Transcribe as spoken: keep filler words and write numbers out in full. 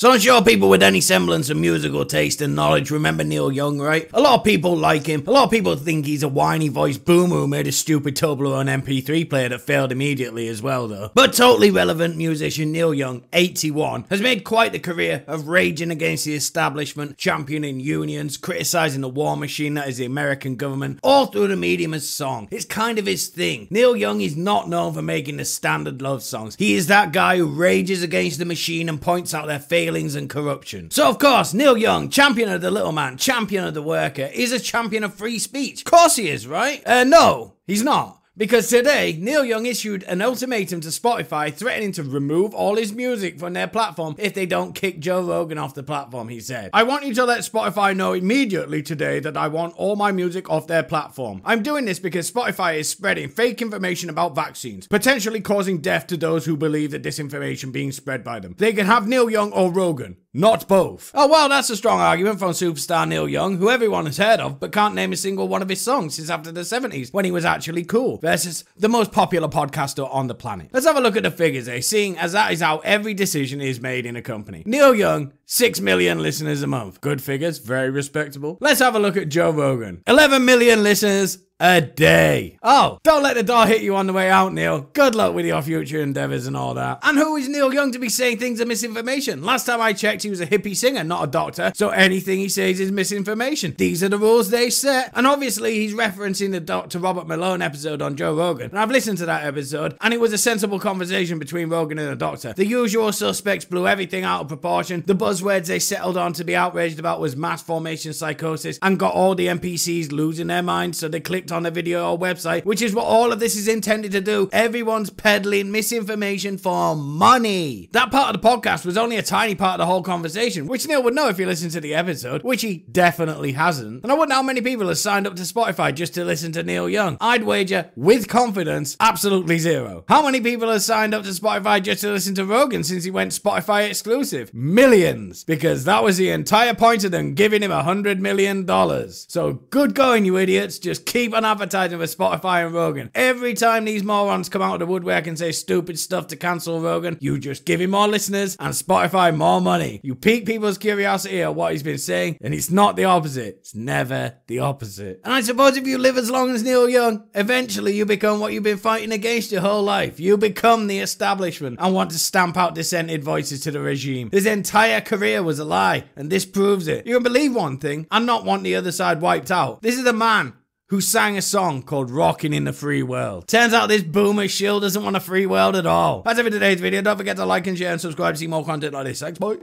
So I'm sure people with any semblance of musical taste and knowledge remember Neil Young, right? A lot of people like him. A lot of people think he's a whiny-voiced boomer who made a stupid Toblerone M P three player that failed immediately as well, though. But totally relevant musician Neil Young, eighty-one, has made quite the career of raging against the establishment, championing unions, criticising the war machine that is the American government, all through the medium of song. It's kind of his thing. Neil Young is not known for making the standard love songs. He is that guy who rages against the machine and points out their failures and corruption. So of course, Neil Young, champion of the little man, champion of the worker, is a champion of free speech. Of course he is, right? Uh, no, he's not. Because today, Neil Young issued an ultimatum to Spotify threatening to remove all his music from their platform if they don't kick Joe Rogan off the platform, he said. "I want you to let Spotify know immediately today that I want all my music off their platform. I'm doing this because Spotify is spreading fake information about vaccines, potentially causing death to those who believe the disinformation being spread by them. They can have Neil Young or Rogan. Not both." Oh well, that's a strong argument from superstar Neil Young, who everyone has heard of, but can't name a single one of his songs since after the seventies, when he was actually cool, versus the most popular podcaster on the planet. Let's have a look at the figures, eh, seeing as that is how every decision is made in a company. Neil Young, six million listeners a month. Good figures, very respectable. Let's have a look at Joe Rogan. eleven million listeners a day. Oh, don't let the door hit you on the way out, Neil. Good luck with your future endeavors and all that. And who is Neil Young to be saying things are misinformation? Last time I checked, he was a hippie singer, not a doctor, so anything he says is misinformation. These are the rules they set. And obviously, he's referencing the Doctor Robert Malone episode on Joe Rogan. And I've listened to that episode, and it was a sensible conversation between Rogan and the doctor. The usual suspects blew everything out of proportion. The buzzwords they settled on to be outraged about was mass formation psychosis, and got all the N P Cs losing their minds, so they clicked on a video or website, which is what all of this is intended to do. Everyone's peddling misinformation for money. That part of the podcast was only a tiny part of the whole conversation, which Neil would know if he listened to the episode, which he definitely hasn't. And I wonder how many people have signed up to Spotify just to listen to Neil Young. I'd wager, with confidence, absolutely zero. How many people have signed up to Spotify just to listen to Rogan since he went Spotify exclusive? Millions. Because that was the entire point of them giving him a hundred million dollars. So good going, you idiots. Just keep on advertising with Spotify and Rogan. Every time these morons come out of the woodwork and say stupid stuff to cancel Rogan, you just give him more listeners and Spotify more money. You pique people's curiosity at what he's been saying, and it's not the opposite. It's never the opposite. And I suppose if you live as long as Neil Young, eventually you become what you've been fighting against your whole life. You become the establishment and want to stamp out dissented voices to the regime. His entire career was a lie, and this proves it. You can believe one thing and not want the other side wiped out. This is a man who sang a song called Rockin' in the Free World. Turns out this boomer shill doesn't want a free world at all. That's it for today's video. Don't forget to like and share and subscribe to see more content like this. Thanks, bye.